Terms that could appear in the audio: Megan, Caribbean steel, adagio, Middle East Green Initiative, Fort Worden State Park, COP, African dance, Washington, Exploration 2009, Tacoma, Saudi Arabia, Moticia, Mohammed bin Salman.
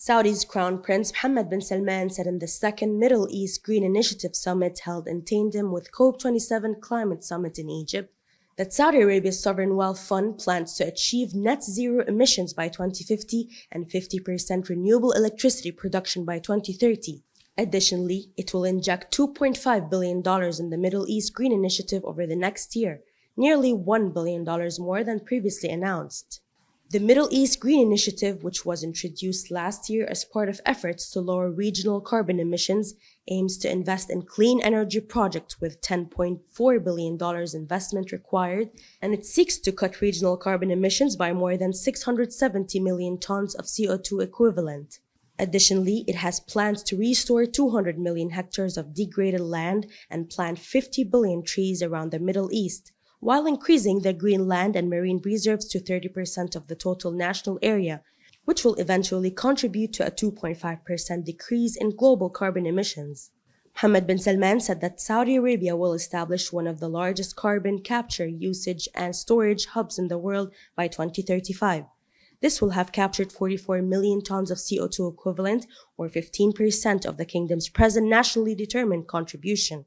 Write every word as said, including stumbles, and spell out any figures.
Saudi's Crown Prince Mohammed bin Salman said in the second Middle East Green Initiative summit held in tandem with COP twenty-seven climate summit in Egypt that Saudi Arabia's sovereign wealth fund plans to achieve net zero emissions by twenty fifty and fifty percent renewable electricity production by twenty thirty. Additionally, it will inject two point five billion dollars in the Middle East Green Initiative over the next year, nearly one billion dollars more than previously announced. The Middle East Green Initiative, which was introduced last year as part of efforts to lower regional carbon emissions, aims to invest in clean energy projects with ten point four billion dollars investment required, and it seeks to cut regional carbon emissions by more than six hundred seventy million tons of C O two equivalent. Additionally, it has plans to restore two hundred million hectares of degraded land and plant fifty billion trees around the Middle East, while increasing the green land and marine reserves to thirty percent of the total national area, which will eventually contribute to a two point five percent decrease in global carbon emissions. Mohammed bin Salman said that Saudi Arabia will establish one of the largest carbon capture, usage, and storage hubs in the world by twenty thirty-five. This will have captured forty-four million tons of C O two equivalent, or fifteen percent of the kingdom's present nationally determined contribution.